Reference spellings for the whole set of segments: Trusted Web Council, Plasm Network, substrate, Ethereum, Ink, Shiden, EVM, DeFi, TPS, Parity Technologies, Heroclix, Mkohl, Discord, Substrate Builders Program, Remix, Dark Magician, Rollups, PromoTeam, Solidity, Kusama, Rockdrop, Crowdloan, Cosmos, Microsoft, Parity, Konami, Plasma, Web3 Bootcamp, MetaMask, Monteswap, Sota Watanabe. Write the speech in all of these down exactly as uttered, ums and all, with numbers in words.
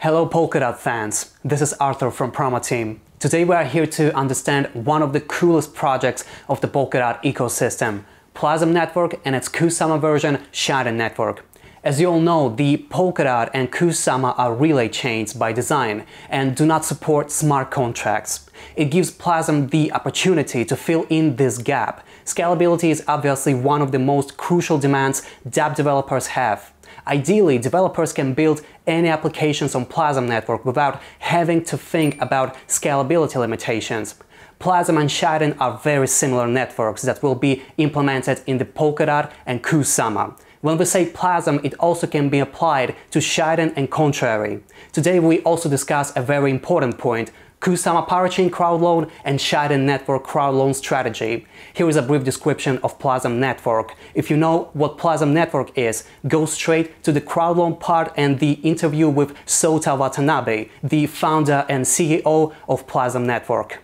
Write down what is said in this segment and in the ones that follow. Hello Polkadot fans, this is Arthur from PromoTeam. Today we are here to understand one of the coolest projects of the Polkadot ecosystem, Plasm Network and its Kusama version, Shiden Network. As you all know, the Polkadot and Kusama are relay chains by design and do not support smart contracts. It gives Plasm the opportunity to fill in this gap. Scalability is obviously one of the most crucial demands DApp developers have. Ideally, developers can build any applications on Plasm Network without having to think about scalability limitations. Plasm and Shiden are very similar networks that will be implemented in the Polkadot and Kusama. When we say Plasm, it also can be applied to Shiden and contrary. Today we also discuss a very important point, Kusama Parachain crowdloan and Shiden Network crowdloan strategy. Here is a brief description of Plasm Network. If you know what Plasm Network is, go straight to the crowdloan part and the interview with Sota Watanabe, the founder and C E O of Plasm Network.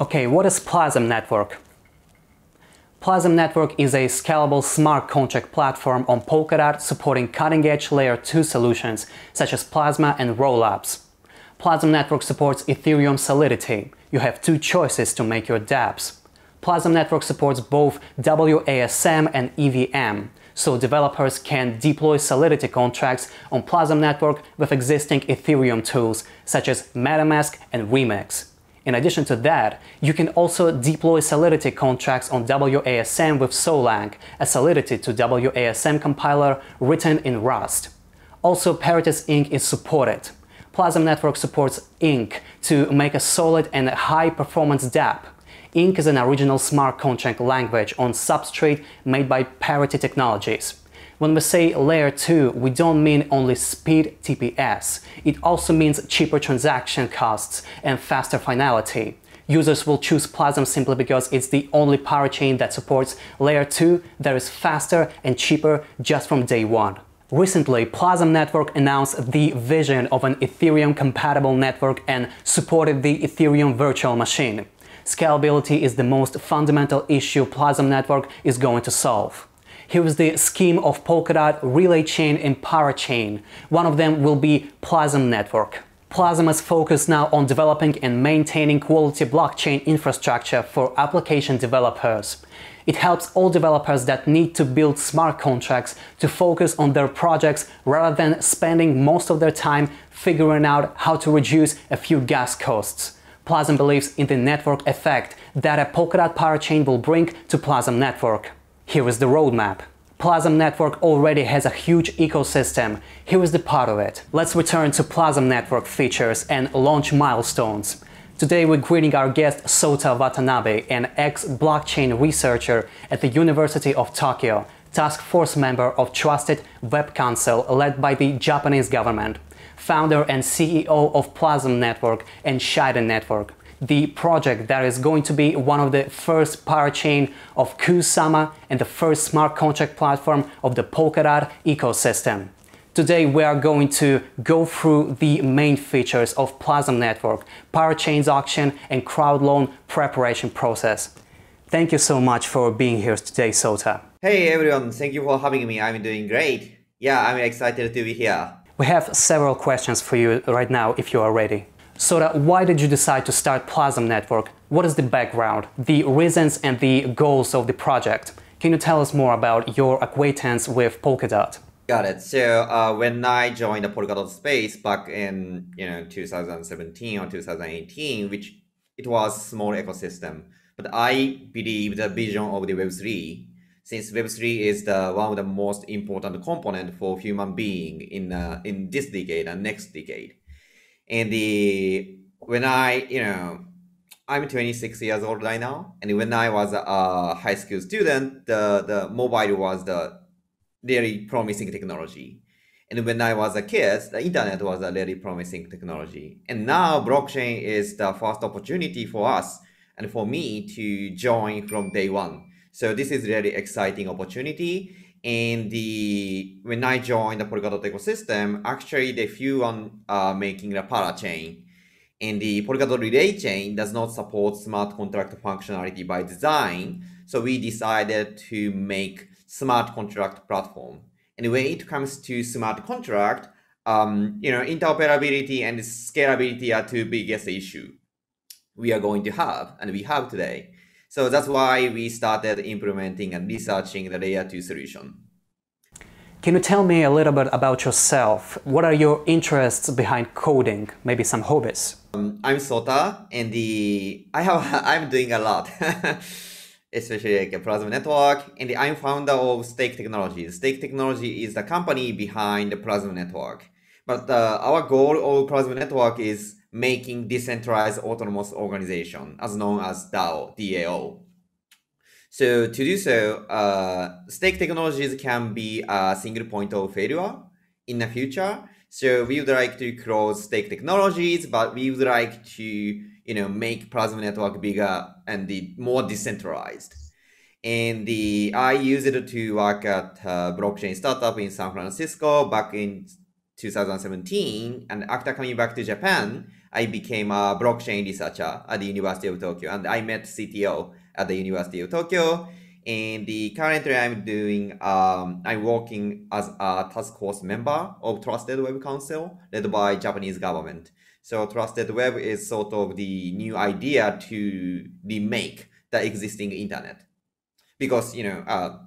Okay, what is Plasm Network? Plasm Network is a scalable smart contract platform on Polkadot supporting cutting-edge layer two solutions such as Plasma and Rollups. Plasm Network supports Ethereum Solidity. You have two choices to make your dApps. Plasm Network supports both W A S M and E V M, so developers can deploy Solidity contracts on Plasm Network with existing Ethereum tools such as MetaMask and Remix. In addition to that, you can also deploy Solidity contracts on W A S M with Solang, a Solidity to W A S M compiler written in Rust. Also, Parity's Ink is supported. Plasm Network supports Ink to make a solid and high-performance dApp. Ink is an original smart contract language on substrate made by Parity Technologies. When we say layer two, we don't mean only speed T P S. It also means cheaper transaction costs and faster finality. Users will choose Plasm simply because it's the only parachain that supports layer two that is faster and cheaper just from day one. Recently, Plasm Network announced the vision of an Ethereum-compatible network and supported the Ethereum virtual machine. Scalability is the most fundamental issue Plasm Network is going to solve. Here is the scheme of Polkadot relay chain and parachain. One of them will be Plasm Network. Plasm is focused now on developing and maintaining quality blockchain infrastructure for application developers. It helps all developers that need to build smart contracts to focus on their projects rather than spending most of their time figuring out how to reduce a few gas costs. Plasm believes in the network effect that a Polkadot parachain will bring to Plasm Network. Here is the roadmap. Plasm Network already has a huge ecosystem. Here is the part of it. Let's return to Plasm Network features and launch milestones. Today we're greeting our guest Sota Watanabe, an ex-blockchain researcher at the University of Tokyo, task force member of Trusted Web Council led by the Japanese government, founder and C E O of Plasm Network and Shiden Network, the project that is going to be one of the first parachain of Kusama and the first smart contract platform of the Polkadot ecosystem. Today we are going to go through the main features of Plasm Network, parachains auction and crowdloan preparation process. Thank you so much for being here today, Sota. Hey everyone, thank you for having me. I'm doing great. Yeah, I'm excited to be here. We have several questions for you right now if you are ready. Sota, why did you decide to start Plasm Network? What is the background, the reasons and the goals of the project? Can you tell us more about your acquaintance with Polkadot? Got it. So uh, when I joined the Polkadot space back in you know two thousand seventeen or two thousand eighteen, which it was small ecosystem, but I believe the vision of the Web three, since Web three is the one of the most important component for human being in uh, in this decade and next decade, and the when I you know I'm twenty-six years old right now, and when I was a high school student, the the mobile was the really promising technology. And when I was a kid, the internet was a really promising technology. And now blockchain is the first opportunity for us and for me to join from day one. So this is really exciting opportunity. And the when I joined the Polkadot ecosystem, actually the few on uh, making the parachain. And the Polkadot relay chain does not support smart contract functionality by design. So we decided to make smart contract platform. And when it comes to smart contract, um, you know, interoperability and scalability are two biggest issues we are going to have, and we have today. So that's why we started implementing and researching the layer two solution. Can you tell me a little bit about yourself? What are your interests behind coding? Maybe some hobbies? Um, I'm Sota, and the I have I'm doing a lot, especially like a Plasm Network, and I'm founder of Stake Technologies. Stake Technology is the company behind the Plasm Network. But uh, our goal of Plasm Network is making decentralized autonomous organization, as known as DAO, D A O. So to do so, uh, Stake Technologies can be a single point of failure in the future. So we would like to close Stake Technologies, but we would like to, you know, make Plasm Network bigger and the more decentralized. And the I used it to work at a blockchain startup in San Francisco back in two thousand seventeen. And after coming back to Japan, I became a blockchain researcher at the University of Tokyo, and I met C T O at the University of Tokyo. And the, currently I'm doing, um, I'm working as a task force member of Trusted Web Council led by Japanese government. So Trusted Web is sort of the new idea to remake the existing internet, because, you know, uh,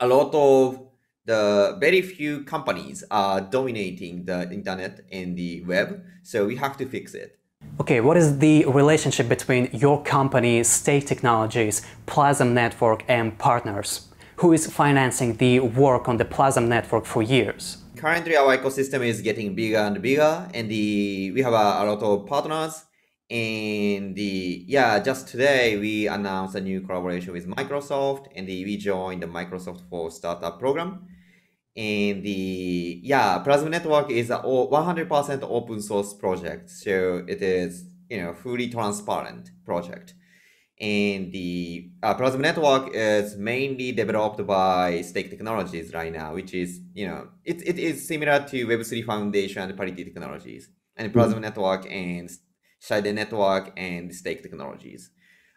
a lot of the very few companies are dominating the internet and the web. So we have to fix it. Okay, what is the relationship between your company, Stake Technologies, Plasm Network, and partners? Who is financing the work on the Plasm Network for years? Currently, our ecosystem is getting bigger and bigger, and the, we have a, a lot of partners. And the, yeah, just today we announced a new collaboration with Microsoft, and the, we joined the Microsoft for Startup program. And the, yeah, Plasm Network is a one hundred percent open source project. So it is, you know, fully transparent project. And the uh, Plasm Network is mainly developed by Stake Technologies right now, which is, you know, it, it is similar to Web three Foundation and Parity Technologies, and Plasm mm-hmm. Network and Shiden Network and Stake Technologies.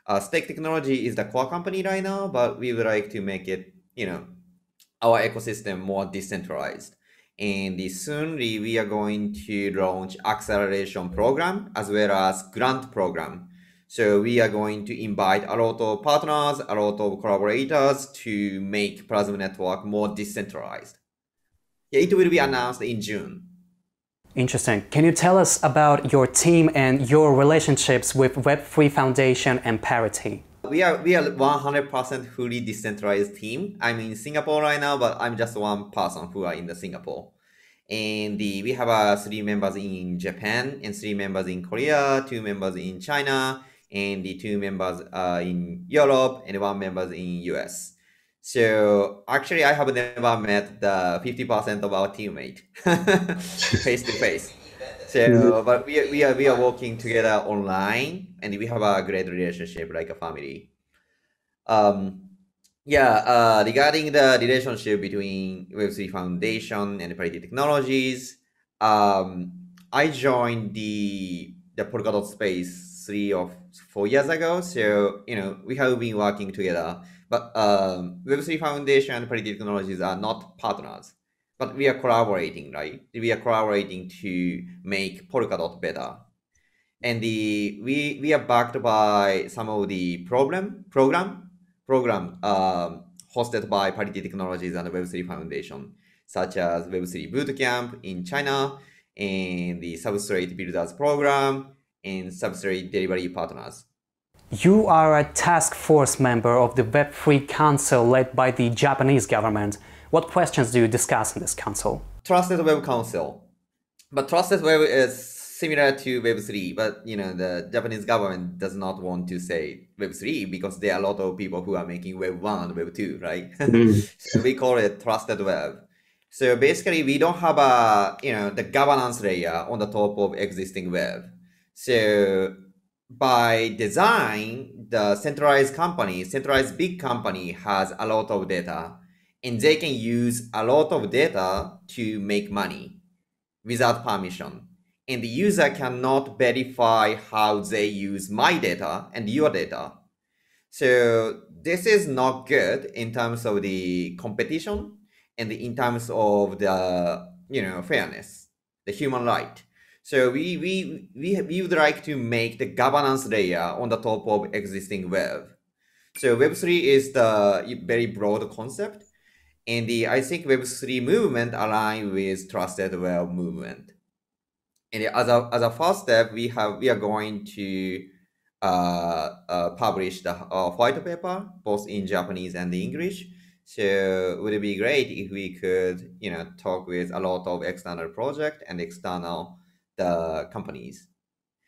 Uh, Stake Technology is the core company right now, but we would like to make it, you know, our ecosystem more decentralized. And soon we are going to launch acceleration program as well as grant program. So we are going to invite a lot of partners, a lot of collaborators to make Plasm Network more decentralized. Yeah, it will be announced in June. Interesting. Can you tell us about your team and your relationships with Web three Foundation and Parity? We are we are one hundred percent fully decentralized team. I'm in Singapore right now, but I'm just one person who are in the Singapore. And the, we have uh, three members in Japan and three members in Korea, two members in China, and the two members uh, in Europe, and one member in U S. So actually, I have never met the fifty percent of our teammate face to face. So, but we, we, are, we are working together online, and we have a great relationship, like a family. Um, yeah, uh, regarding the relationship between Web three Foundation and Parity Technologies, um, I joined the, the Polkadot space three or four years ago. So, you know, we have been working together, but um, Web three Foundation and Parity Technologies are not partners. But we are collaborating, right? We are collaborating to make Polkadot better. And the we we are backed by some of the problem program program um, hosted by Parity Technologies and the Web three Foundation, such as Web three Bootcamp in China, and the Substrate Builders Program, and Substrate Delivery Partners. You are a task force member of the Web three Council led by the Japanese government. What questions do you discuss in this council? Trusted Web Council. But Trusted Web is similar to Web three, but you know, the Japanese government does not want to say Web three because there are a lot of people who are making Web one and Web two, right? Mm. So we call it Trusted Web. So basically we don't have a, you know, the governance layer on the top of existing web. So by design, the centralized company, centralized big company has a lot of data. And they can use a lot of data to make money without permission. And the user cannot verify how they use my data and your data. So this is not good in terms of the competition and in terms of the, you know, fairness the human right. So we, we, we, we would like to make the governance layer on the top of existing web. So Web three is the very broad concept. And the, I think Web three movement aligns with Trusted Web movement. And as a, as a first step, we have, we are going to uh, uh, publish the uh, white paper, both in Japanese and English. So would it be great if we could, you know, talk with a lot of external project and external the companies.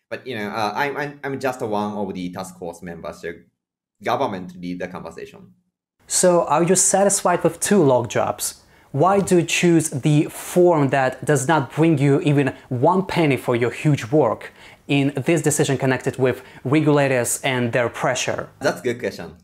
But, you know, uh, I'm, I'm, I'm just one of the task force members. So government lead the conversation. So are you satisfied with two log drops? Why do you choose the form that does not bring you even one penny for your huge work in this decision connected with regulators and their pressure? That's a good question.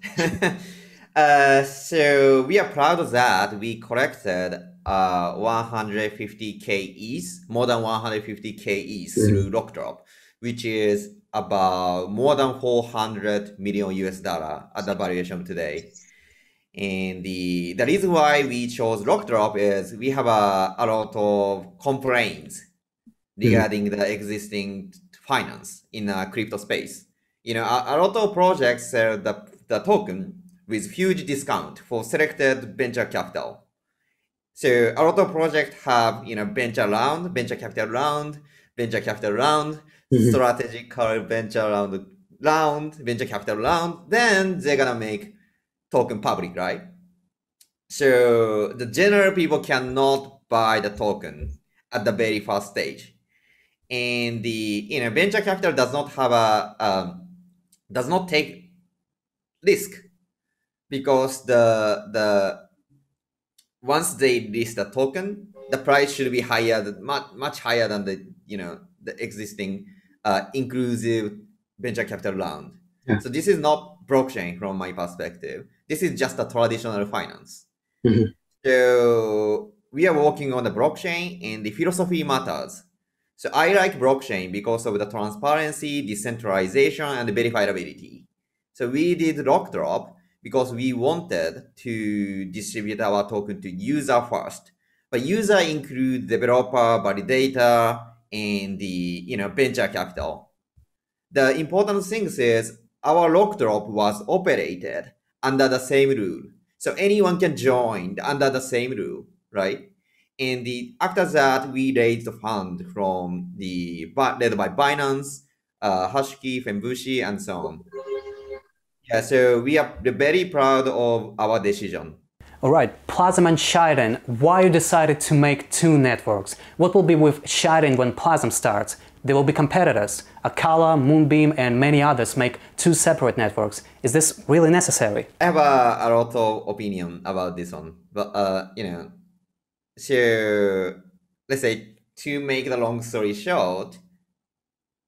uh, so we are proud that we collected uh, one hundred fifty K E T H, more than one hundred fifty K E T H mm. through Rockdrop, which is about more than four hundred million U S dollar at the valuation today. And the, the reason why we chose Rockdrop is we have a, a lot of complaints regarding mm-hmm. the existing finance in a crypto space. You know, a, a lot of projects sell the, the token with huge discount for selected venture capital. So a lot of projects have, you know, venture round, venture capital round, venture capital round, mm-hmm. strategic venture round, round, venture capital round, then they're gonna make token public, right? So the general people cannot buy the token at the very first stage, and the you know venture capital does not have a um, does not take risk, because the the once they list the token, the price should be higher, much much higher than the you know the existing uh, inclusive venture capital round. Yeah. So this is not blockchain from my perspective. This is just a traditional finance. Mm-hmm. So we are working on the blockchain, and the philosophy matters. So I like blockchain because of the transparency, decentralization, and verifiability. So we did Rockdrop because we wanted to distribute our token to user first. But user include developer, validator, and the you know venture capital. The important thing is our Rockdrop was operated under the same rule. So anyone can join under the same rule, right? And the, after that, we raised the fund from the, led by Binance, uh, Hashiki, Fembushi, and so on. Yeah, so we are very proud of our decision. All right, Plasm and Shiden, why you decided to make two networks? What will be with Shiden when Plasm starts? There will be competitors. Akala, Moonbeam, and many others make two separate networks. Is this really necessary? I have a, a lot of opinion about this one, but uh, you know, so let's say to make the long story short,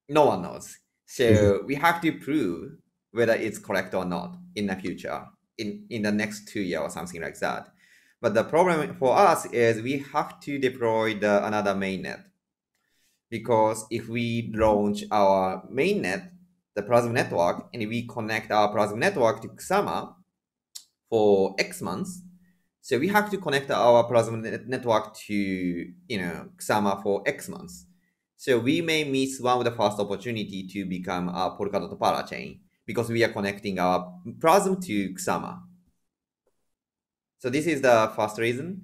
no one knows. So mm-hmm. we have to prove whether it's correct or not in the future, in in the next two years or something like that. But the problem for us is we have to deploy the another mainnet. Because if we launch our mainnet, the Plasm network, and we connect our Plasm network to Kusama for X months, so we have to connect our Plasm network to you know Kusama for X months. So we may miss one of the first opportunity to become a Polkadot parachain because we are connecting our Plasm to Kusama. So this is the first reason,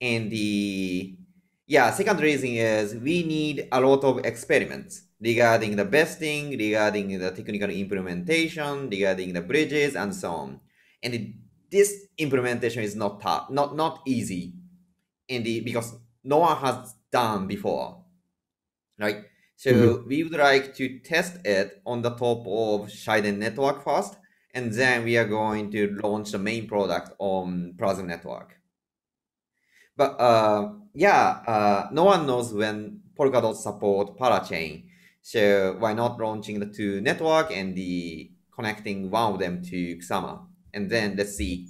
and the. Yeah, second reason is we need a lot of experiments regarding the vesting, regarding the technical implementation, regarding the bridges, and so on. And it, this implementation is not tough, not not easy, and the, because no one has done before, right? So mm-hmm. we would like to test it on the top of Shiden Network first, and then we are going to launch the main product on Plasm Network. But uh, yeah, uh, no one knows when Polkadot support parachain. So why not launching the two network and the connecting one of them to Kusama? And then let's see.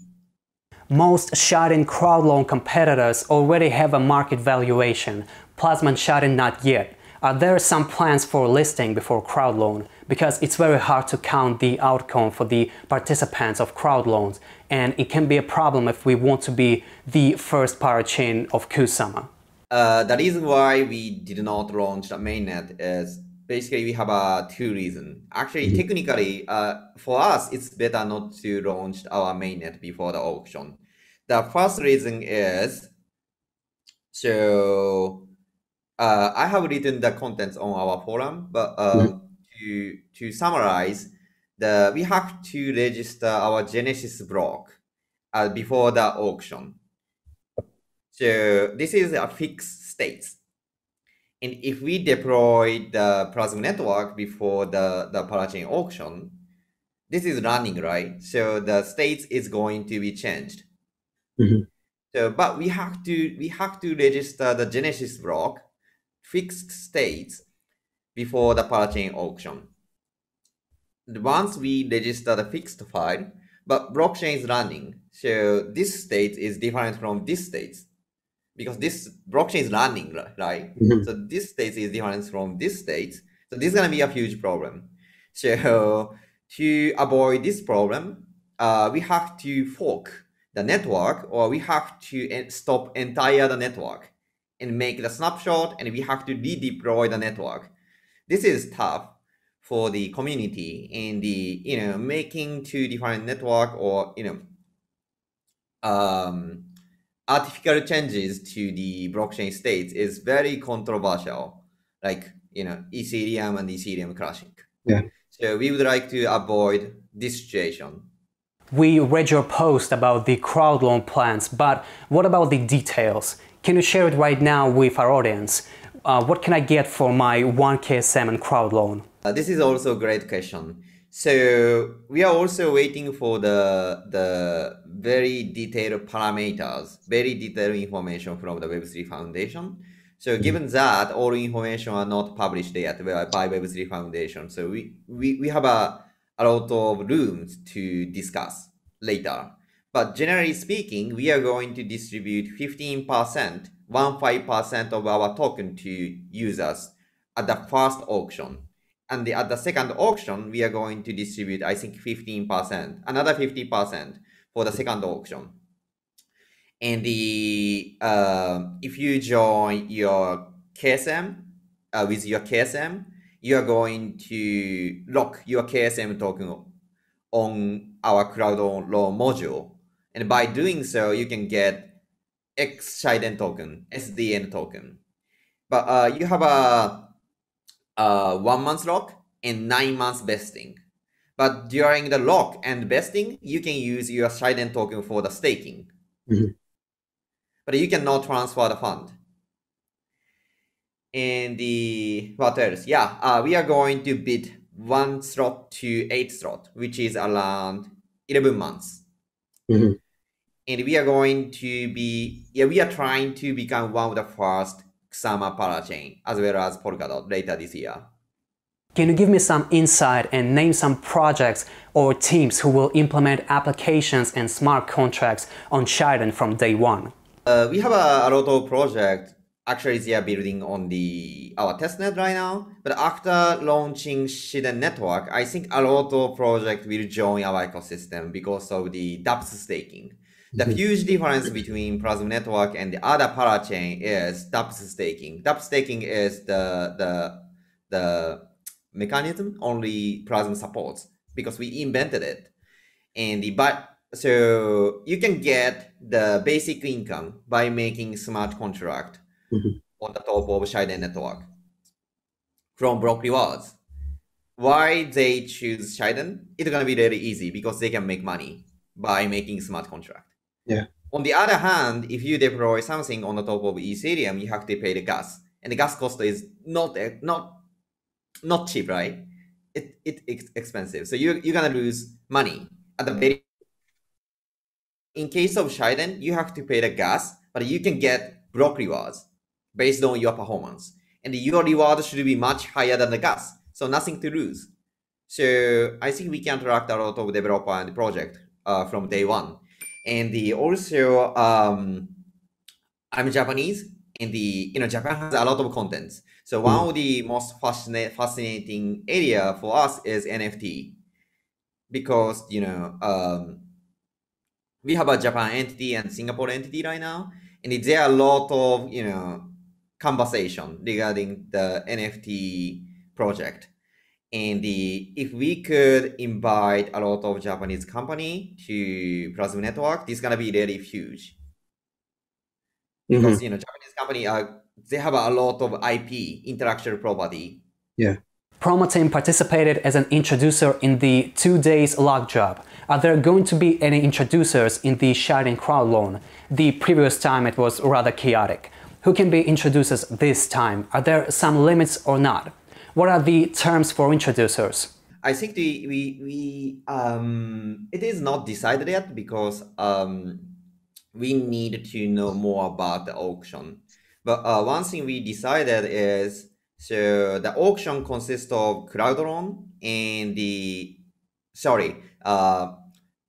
Most Shiden crowdloan competitors already have a market valuation. Plasma and Shiden not yet. Are there some plans for listing before crowdloan? Because it's very hard to count the outcome for the participants of crowdloans, and it can be a problem if we want to be the first parachain of Kusama. Uh, the reason why we did not launch the mainnet is basically we have uh, two reasons. Actually, mm-hmm. technically, uh, for us, it's better not to launch our mainnet before the auction. The first reason is, so uh, I have written the contents on our forum, but uh, mm-hmm. to, to summarize, the we have to register our Genesis block uh, before the auction. So this is a fixed state. And if we deploy the Plasm network before the, the parachain auction, this is running, right? So the state is going to be changed. Mm-hmm. So, but we have to we have to register the Genesis block fixed states before the parachain auction. Once we register the fixed file, but blockchain is running. So this state is different from this state, because this blockchain is running, right? Mm-hmm. So this state is different from this state. So this is going to be a huge problem. So to avoid this problem, uh, we have to fork the network, or we have to stop entire the network and make the snapshot, and we have to redeploy the network. This is tough for the community, and the, you know, making two different network, or, you know, um, artificial changes to the blockchain states is very controversial, like, you know, Ethereum and Ethereum crashing. Yeah. So we would like to avoid this situation. We read your post about the crowd loan plans, but what about the details? Can you share it right now with our audience? Uh, what can I get for my one K S M and crowd loan? Uh, this is also a great question. So we are also waiting for the, the very detailed parameters, very detailed information from the Web three Foundation. So given that all information are not published yet by Web three Foundation, so we, we, we have a, a lot of room to discuss later. But generally speaking, we are going to distribute fifteen percent, fifteen percent of our token to users at the first auction. And the, at the second auction, we are going to distribute, I think, fifteen percent, another fifty percent for the second auction. And the uh, if you join your K S M, uh, with your K S M, you are going to lock your K S M token on our crowd loan module. And by doing so, you can get X Shiden token, S D N token. But uh, you have a Uh, one month lock and nine months vesting. But during the lock and vesting, you can use your Shiden token for the staking. Mm-hmm. But you cannot transfer the fund. And the what else? Yeah, uh, we are going to bid one slot to eight slot, which is around eleven months. Mm-hmm. And we are going to be, yeah, we are trying to become one of the first Kusama parachain, as well as Polkadot, later this year. Can you give me some insight and name some projects or teams who will implement applications and smart contracts on Shiden from day one? Uh, we have a, a lot of projects. Actually, they are building on the our testnet right now. But after launching Shiden Network, I think a lot of projects will join our ecosystem because of the DApp staking. The huge difference between Plasm Network and the other parachain is DApp staking. DApp staking is the the the mechanism only Plasm supports because we invented it. And the but so you can get the basic income by making smart contract mm-hmm. on the top of Shiden Network from block rewards. Why they choose Shiden? It's gonna be really easy because they can make money by making smart contract. Yeah. On the other hand, if you deploy something on the top of Ethereum, you have to pay the gas, and the gas cost is not not not cheap, right? It it it's expensive. So you you're gonna lose money at the very. In case of Shiden, you have to pay the gas, but you can get block rewards based on your performance, and your reward should be much higher than the gas. So nothing to lose. So I think we can attract a lot of developer and project uh, from day one. And the also, um, I'm Japanese, and the you know Japan has a lot of content. So one of the most fascinating fascinating area for us is N F T, because you know um, we have a Japan entity and Singapore entity right now, and there are a lot of you know conversation regarding the N F T project. And the, if we could invite a lot of Japanese company to Plasm Network, this is gonna be really huge. Mm-hmm. Because you know, Japanese company are, they have a lot of I P, intellectual property. Yeah. PromoTeam participated as an introducer in the two days Rockdrop. Are there going to be any introducers in the Shiden crowd loan? The previous time it was rather chaotic. Who can be introducers this time? Are there some limits or not? What are the terms for introducers? I think the, we, we um, it is not decided yet because um, we need to know more about the auction. But uh, one thing we decided is, so the auction consists of crowd loan and the, sorry, uh,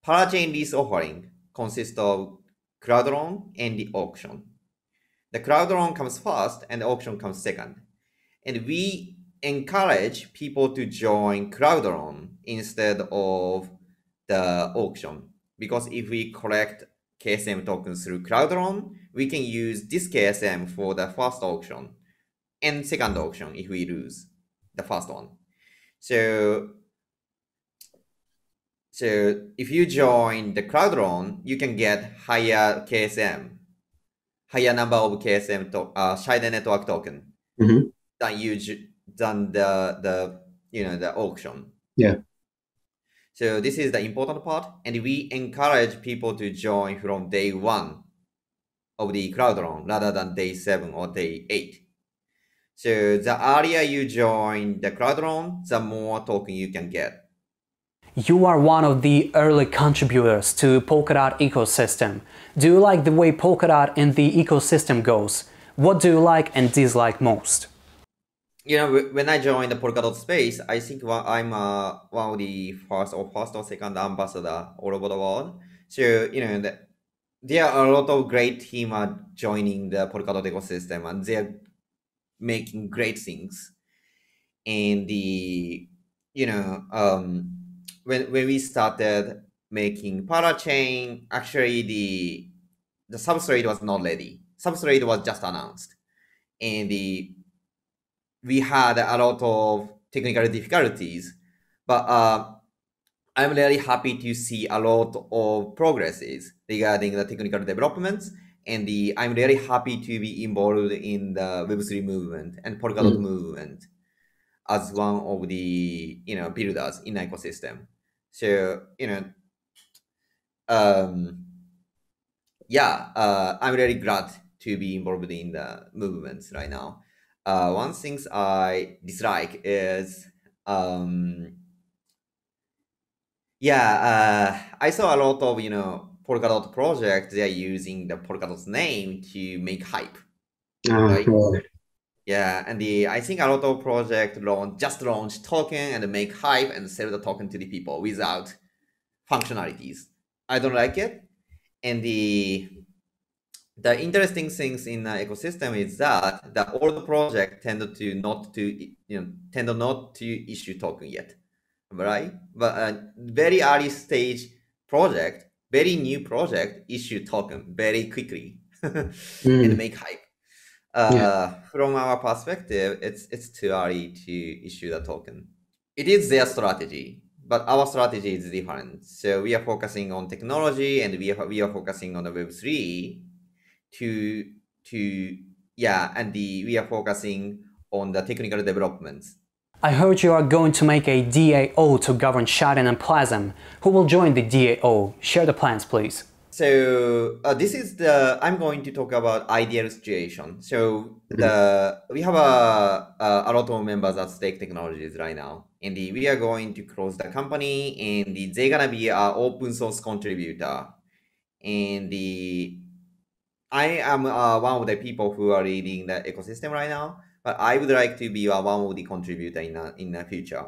parachain lease offering consists of crowd loan and the auction. The crowd loan comes first and the auction comes second. And we encourage people to join crowd loan instead of the auction. Because if we collect K S M tokens through crowd loan, we can use this K S M for the first auction and second auction if we lose the first one. So, so if you join the crowd loan, you can get higher K S M, higher number of K S M to, uh, Shiden Network token mm-hmm. than you than the the you know the auction. Yeah. So this is the important part, and we encourage people to join from day one of the crowd loan rather than day seven or day eight. So the earlier you join the crowd loan, the more token you can get. You are one of the early contributors to Polkadot ecosystem. Do you like the way Polkadot and the ecosystem goes? What do you like and dislike most? You know, when I joined the Polkadot space, I think I'm uh, one of the first or first or second ambassador all over the world. So, you know, the, there are a lot of great team are joining the Polkadot ecosystem and they're making great things. And the, you know, um, when, when we started making parachain, actually the, the substrate was not ready. Substrate was just announced. And the, we had a lot of technical difficulties, but uh, I'm really happy to see a lot of progresses regarding the technical developments. And the, I'm really happy to be involved in the Web three movement and Polkadot mm. movement as one of the, you know, builders in the ecosystem. So, you know, um, yeah, uh, I'm really glad to be involved in the movements right now. Uh, one thing I dislike is, um, yeah, uh, I saw a lot of, you know, Polkadot project, they are using the Polkadot's name to make hype. Right? Oh, yeah, and the I think a lot of project launch just launch token and make hype and sell the token to the people without functionalities. I don't like it. And the the interesting things in the ecosystem is that the old project tend to not to you know tend not to issue token yet, right? But a very early stage project. Very new project issue token very quickly mm. and make hype. Uh, yeah. From our perspective, it's it's too early to issue the token. It is their strategy, but our strategy is different. So we are focusing on technology, and we are we are focusing on the Web three. To to yeah, and the we are focusing on the technical developments. I heard you are going to make a D A O to govern Shiden and Plasm. Who will join the D A O? Share the plans, please. So uh, this is the, I'm going to talk about ideal situation. So the, we have a, a, a lot of members at Stake Technologies right now. And the, we are going to close the company and the, they're gonna be an open source contributor. And the, I am uh, one of the people who are leading the ecosystem right now. But I would like to be one of the contributor in the, in the future.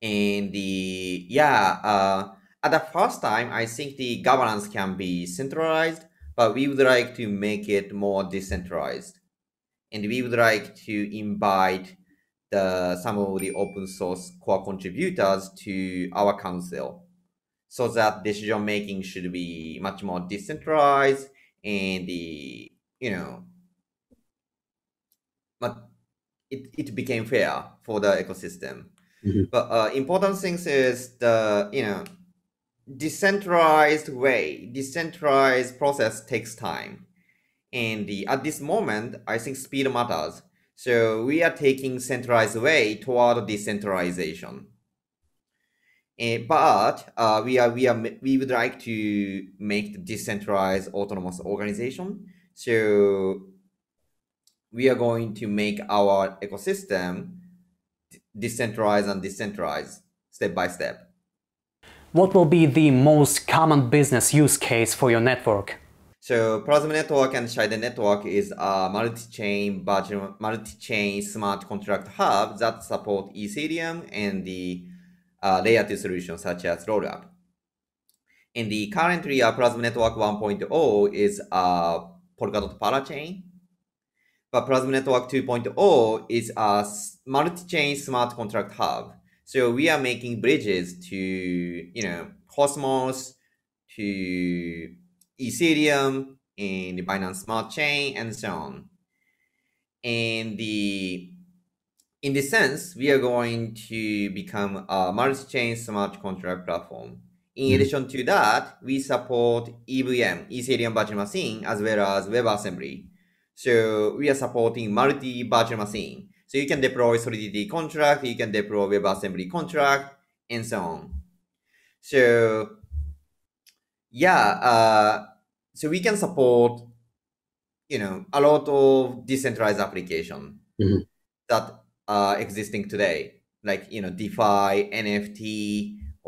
And the, yeah, uh, at the first time, I think the governance can be centralized, but we would like to make it more decentralized. And we would like to invite the, some of the open source core contributors to our council so that decision-making should be much more decentralized and the, you know, it, it became fair for the ecosystem. Mm-hmm. But uh, important things is the, you know, decentralized way, decentralized process takes time. And the, at this moment, I think speed matters. So we are taking centralized way toward decentralization. And, but uh, we are we are we would like to make the decentralized autonomous organization. So we are going to make our ecosystem decentralized and decentralized step by step. What will be the most common business use case for your network? So Plasm Network and Shiden Network is a multi-chain multi-chain smart contract hub that support Ethereum and the Uh, layer two solutions such as Rollup. In the currently, uh, Plasm Network one point oh is a uh, Polkadot parachain, but Plasm Network two point oh is a multi-chain smart contract hub. So we are making bridges to, you know, Cosmos, to Ethereum, and the Binance Smart Chain, and so on. And the In this sense, we are going to become a multi-chain smart contract platform. In addition to that, we support E V M, Ethereum virtual machine, as well as WebAssembly. So we are supporting multi-virtual machine. So you can deploy Solidity contract, you can deploy WebAssembly contract, and so on. So yeah, uh, so we can support, you know, a lot of decentralized application mm-hmm. that Uh, existing today, like, you know, DeFi, N F T,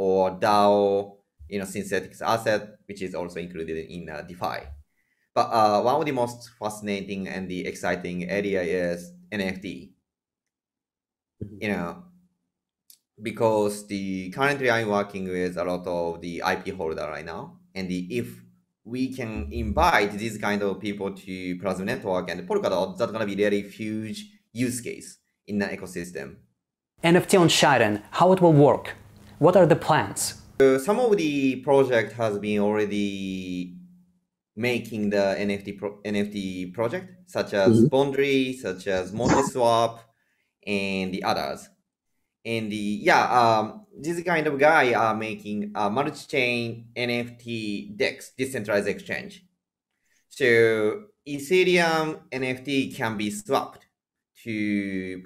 or DAO, you know, synthetic asset, which is also included in uh, DeFi. But uh, one of the most fascinating and the exciting area is N F T. You know, because the currently I'm working with a lot of the I P holder right now, and the, if we can invite these kind of people to Plasm Network and Polkadot, that's gonna be really huge use case in the ecosystem. N F T on Shiden, how it will work? What are the plans? So some of the project has been already making the N F T pro N F T project, such as mm-hmm. Boundary, such as Monteswap, and the others. And the yeah, um, this kind of guy are making a multi-chain N F T DEX, decentralized exchange. So Ethereum N F T can be swapped to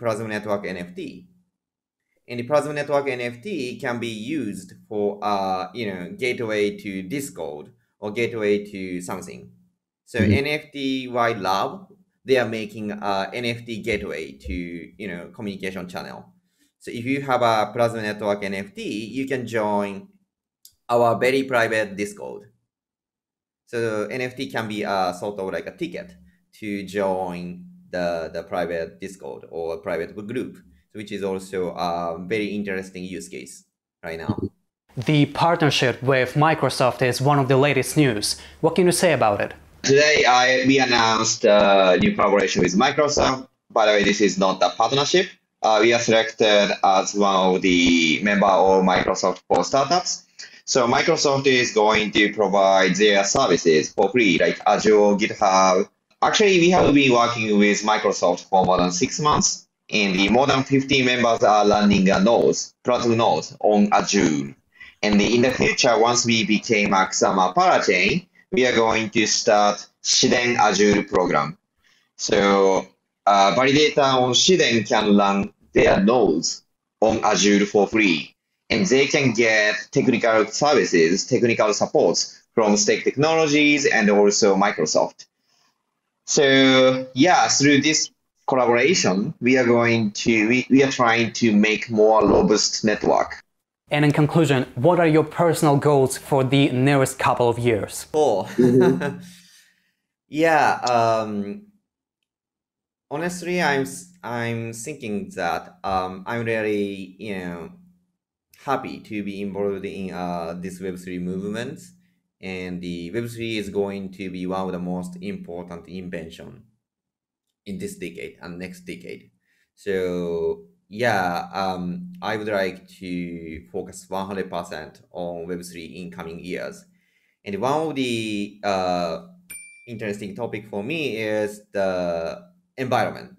Plasm Network N F T, and the Plasm Network N F T can be used for uh you know gateway to Discord or gateway to something. So mm-hmm. N F T Wide Lab, they are making a N F T gateway to, you know, communication channel. So if you have a Plasm Network N F T, you can join our very private Discord. So N F T can be a sort of like a ticket to join the, the private Discord or a private group, which is also a very interesting use case right now. The partnership with Microsoft is one of the latest news. What can you say about it? Today, I, we announced a new collaboration with Microsoft. By the way, this is not a partnership. Uh, we are selected as one of the member of Microsoft for startups. So Microsoft is going to provide their services for free, like Azure, GitHub. Actually, we have been working with Microsoft for more than six months, and the more than fifty members are running a node, Plasm node on Azure. And in the future, once we became a Kusama parachain, we are going to start Shiden Azure program. So, uh, validator on Shiden can run their nodes on Azure for free, and they can get technical services, technical supports from Stake Technologies and also Microsoft. So yeah, through this collaboration, we are going to, we, we are trying to make more robust network. And in conclusion, what are your personal goals for the nearest couple of years? Oh, mm-hmm. yeah. Um, honestly, I'm, I'm thinking that um, I'm really, you know, happy to be involved in uh, this Web three movement. And the Web three is going to be one of the most important invention in this decade and next decade. So yeah, um, I would like to focus one hundred percent on Web three in coming years. And one of the uh, interesting topic for me is the environment.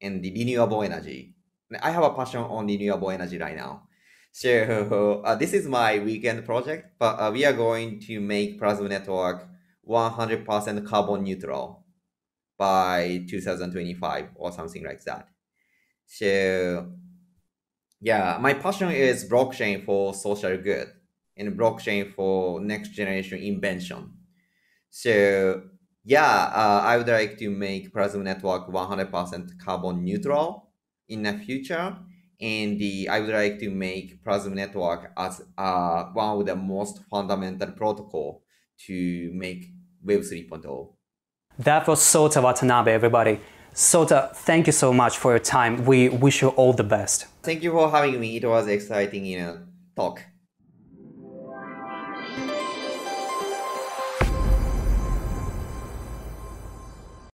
and the renewable energy. I have a passion on renewable energy right now. So uh, this is my weekend project, but uh, we are going to make Plasm Network one hundred percent carbon neutral by two thousand twenty-five or something like that. So yeah, my passion is blockchain for social good and blockchain for next generation invention. So yeah, uh, I would like to make Plasm Network one hundred percent carbon neutral in the future. And the, I would like to make Plasm Network as uh, one of the most fundamental protocol to make Web three point oh. That was Sota Watanabe, everybody. Sota, thank you so much for your time. We wish you all the best. Thank you for having me. It was exciting, you know, talk.